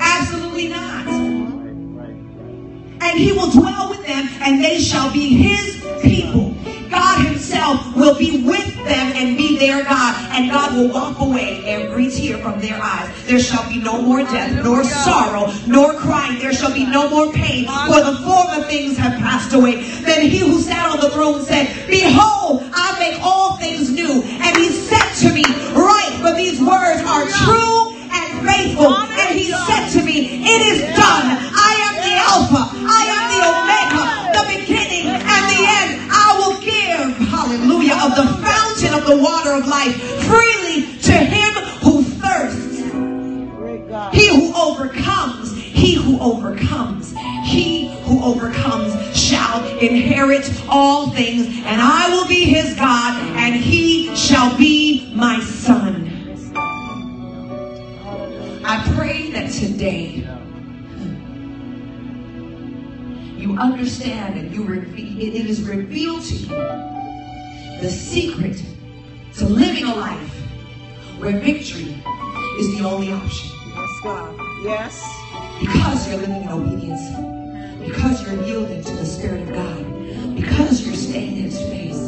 Absolutely not. And He will dwell with them, and they shall be His people. God Himself will be with them and be their God. And God will wipe away every tear from their eyes. There shall be no more death, nor sorrow, nor crying. There shall be no more pain, for the former things have passed away. Then He who sat on the throne said, behold, I make all things new. And He said to me, write, for these words are true and faithful. And He said to me, it is done. I am the Alpha. I am the Omega, the beginning and the end. I will give, hallelujah, drink of the fountain of the water of life freely to him who thirsts. He who overcomes, he who overcomes, he who overcomes shall inherit all things, and I will be his God, and he shall be my son. I pray that today you understand and you re- it is revealed to you the secret to living a life where victory is the only option. Yes, God. Yes. Because you're living in obedience. Because you're yielding to the Spirit of God. Because you're staying in His face.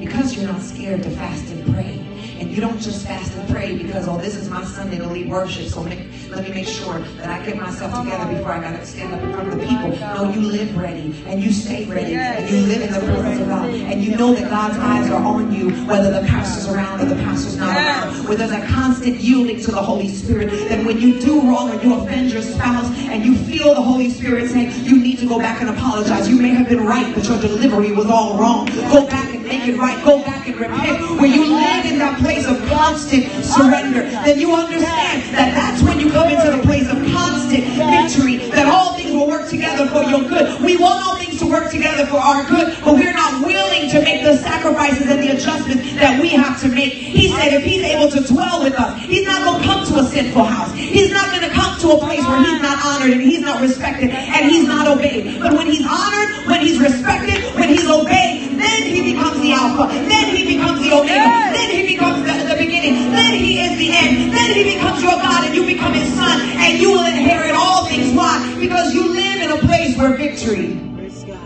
Because you're not scared to fast and pray. And you don't just fast and pray because, oh, this is my Sunday to lead worship, so make, let me make sure that I get myself together before I got to stand up in front of the people. No, you live ready, and you stay ready, and you live in the presence of God, and you know that God's eyes are on you, whether the pastor's around or the pastor's not around, where there's a constant yielding to the Holy Spirit, that when you do wrong or you offend your spouse, and you feel the Holy Spirit saying, you need to go back and apologize. You may have been right, but your delivery was all wrong. Go back and make it right. Go back and repent. Where you live in that place of constant surrender, then you understand that that's when you come into the place of constant victory, that all things will work together for your good. We want all things to work together for our good, but we're not willing to make the sacrifices and the adjustments that we have to make. He said if he's able to dwell with us, he's not going to come to a sinful house. He's not going to come to a place where he's not honored and he's not respected and he's not obeyed. But when he's honored, when he's respected, when he's obeyed, then he becomes the Alpha. Then he becomes the Omega. Then he becomes the, the beginning. Then he is the end. Then he becomes your God and you become his son. And you will inherit all things. Why? Because you live in a place where victory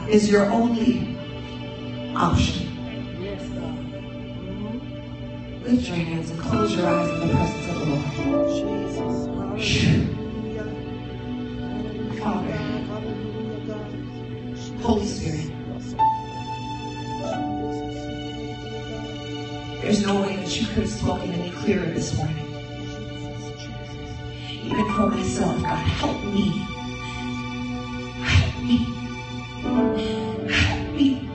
is your only option. Lift your hands and close your eyes in the presence of the Lord. Jesus. Father. Holy Spirit. There's no way that you could have spoken any clearer this morning. Even for myself, God, help me. Help me. Help me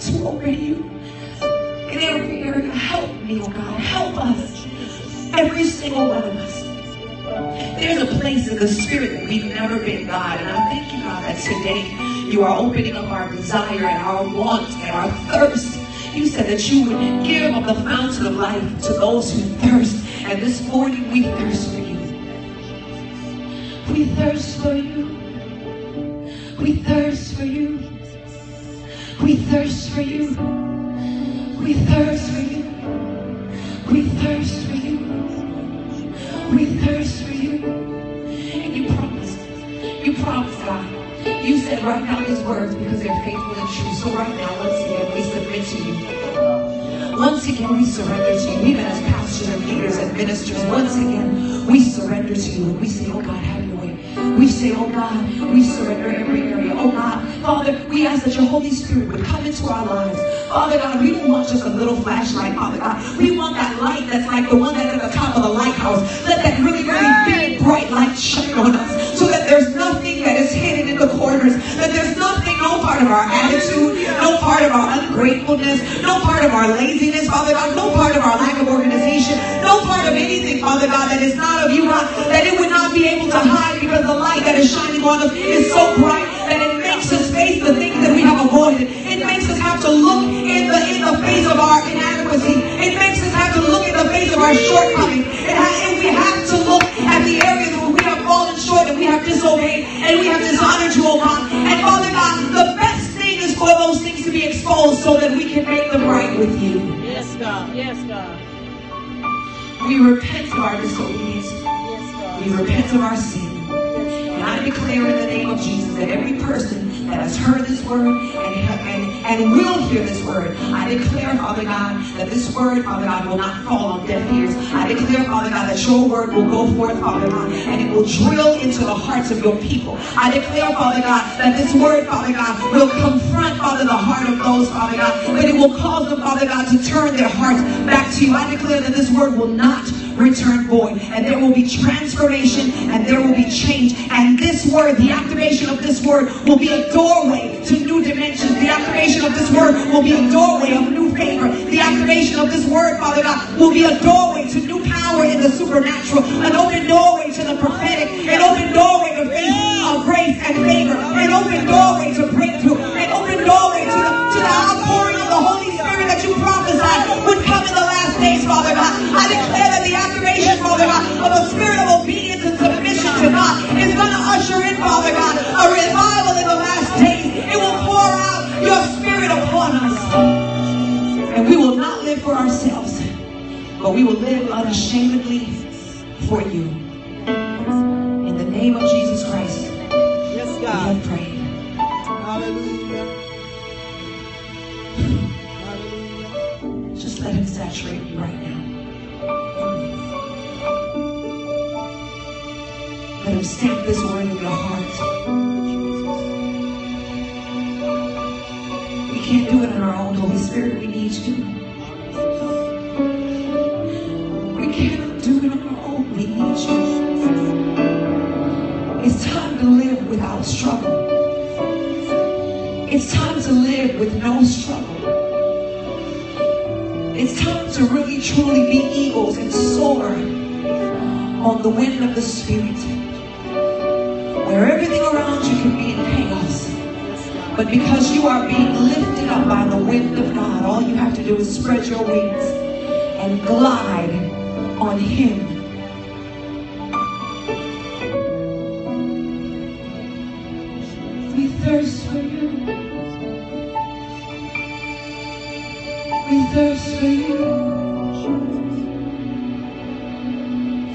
to obey you in every area. Help me, oh God. Help us. Every single one of us. There's a place in the spirit that we've never been, God. And I thank you, God, that today you are opening up our desire and our want and our thirst. You said that you would give of the fountain of life to those who thirst. And this morning we thirst for you. We thirst for you. We thirst for you. We thirst for you. We thirst for you. We thirst for you. We thirst for you. And you promised. You promised, God. You said right now his words because they're faithful and true. So right now, once again, we submit to you. Once again, we surrender to you. Even as pastors and leaders and ministers, once again, we surrender to you. And we say, oh God, have your way. We say, oh God, we surrender every area. Oh God, Father, we ask that your Holy Spirit would come into our lives. Father God, we don't want just a little flashlight, Father God. We want that light that's like the one that's at the top of the lighthouse. Let that really, really big, bright light shine on us so that there's nothing that is hidden in the corners, that there's nothing, no part of our attitude, no part of our ungratefulness, no part of our laziness, Father God, no part of our lack of organization, no part of anything, Father God, that is not of you, God, that it would not be able to hide because the light that is shining on us is so bright that it makes us face the things that we have avoided. It makes us have to look in the, in the face of our inadequacy. It makes us have to look in the face of our shortcomings. It ha- and we have to look at the areas where we have fallen short and we have disobeyed and we have dishonored you, oh God. And Father God, the best thing is for those things to be exposed so that we can make them right with you. Yes, God. Yes, God. We repent of our disobedience. Yes, God. We repent of our sin. And I declare in the name of Jesus that every person that has heard this word and, and, and will hear this word, I declare, Father God, that this word, Father God, will not fall on deaf ears. I declare, Father God, that your word will go forth, Father God, and it will drill into the hearts of your people. I declare, Father God, that this word, Father God, will confront, Father, the heart of those, Father God, but it will cause them, Father God, to turn their hearts back to you. I declare that this word will not return void. And there will be transformation, and there will be change. And this word, the activation of this word, will be a doorway to new dimensions. The activation of this word will be a doorway of new favor. The activation of this word, Father God, will be a doorway to new power in the supernatural, an open doorway to the prophetic, an open doorway to faith, of grace and favor, an open doorway to breakthrough, an open doorway to the, to the outpouring of the Holy Spirit that you prophesied would come in the last days, Father God. I declare that the activation, Father God, of a spirit of obedience and submission to God is going to usher in, Father God, a revival in the last days. It will pour out your spirit upon us. And we will not live for ourselves, but we will live unashamedly for you. In the name of Jesus Christ, yes, God, we have prayed. Hallelujah. Hallelujah. Just let him saturate you right now. Let him stamp this word in your heart. We can't do it on our own, Holy Spirit. We need you. We cannot do it on our own. We need you. It's time to live without struggle. It's time to live with no struggle. It's time to really truly be eagles and soar on the wind of the Spirit, where everything around you can be in chaos. But because you are being lifted up by the wind of God, all you have to do is spread your wings and glide on him. We thirst for you. We thirst for you.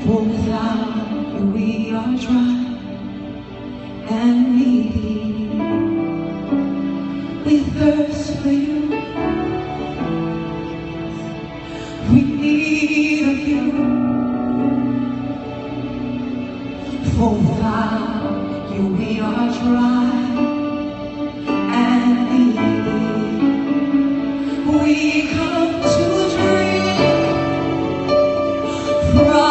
For without you we are dry and needy. We thirst for you. We need of you, for without you we are dry and needy. We come to drink from.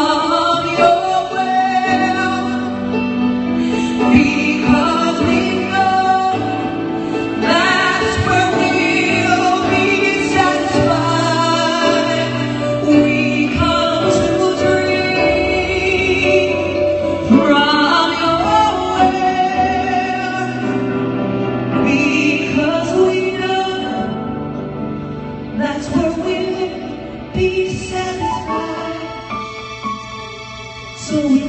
So